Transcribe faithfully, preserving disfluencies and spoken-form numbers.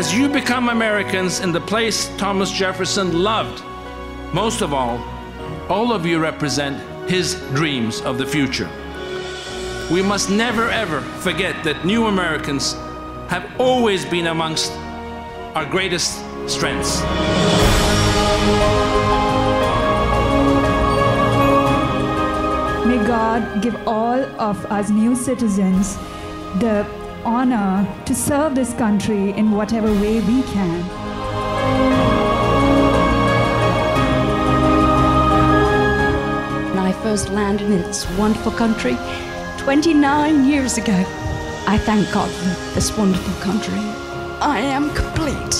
as you become Americans in the place Thomas Jefferson loved, most of all, all of you represent his dreams of the future. We must never ever forget that new Americans have always been amongst our greatest strengths. May God give all of us new citizens the honor to serve this country in whatever way we can. I first landed in this wonderful country twenty-nine years ago. I thank God for this wonderful country. I am complete.